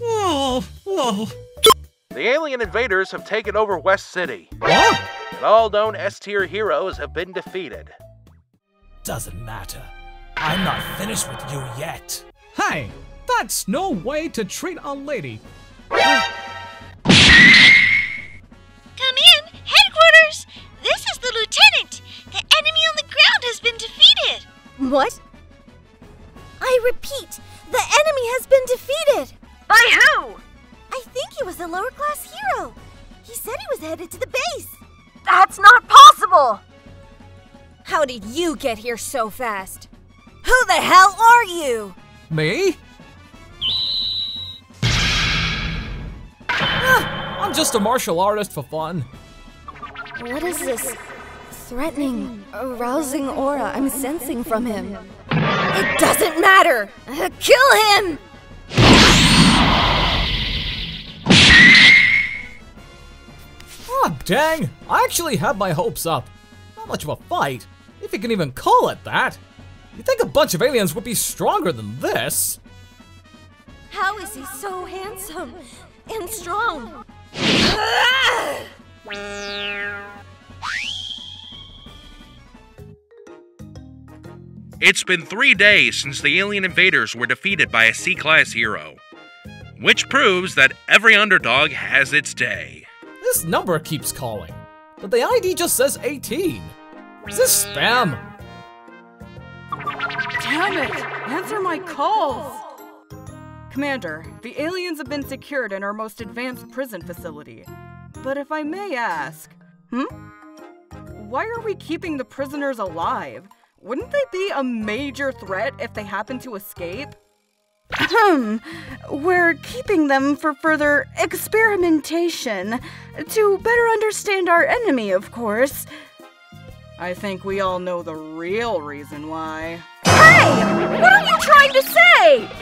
Whoa. The alien invaders have taken over West City. What? And all known S-tier heroes have been defeated. Doesn't matter. I'm not finished with you yet. Hey, that's no way to treat our lady. Come in, headquarters. This is the lieutenant. The enemy on the ground has been defeated. What? I repeat, the enemy has been defeated. By who? I think he was a lower-class hero. He said he was headed to the base. That's not possible! How did you get here so fast? Who the hell are you? Me? I'm just a martial artist for fun. What is this threatening, arousing aura I'm sensing from him? It doesn't matter! Kill him! Oh, dang! I actually had my hopes up. Not much of a fight, if you can even call it that. You'd think a bunch of aliens would be stronger than this. How is he so handsome and strong? It's been 3 days since the alien invaders were defeated by a C-class hero, which proves that every underdog has its day. This number keeps calling, but the ID just says 18. Is this spam? Damn it! Answer my calls! Commander, the aliens have been secured in our most advanced prison facility. But if I may ask, why are we keeping the prisoners alive? Wouldn't they be a major threat if they happen to escape? We're keeping them for further experimentation, to better understand our enemy, of course. I think we all know the real reason why. Hey! What are you trying to say?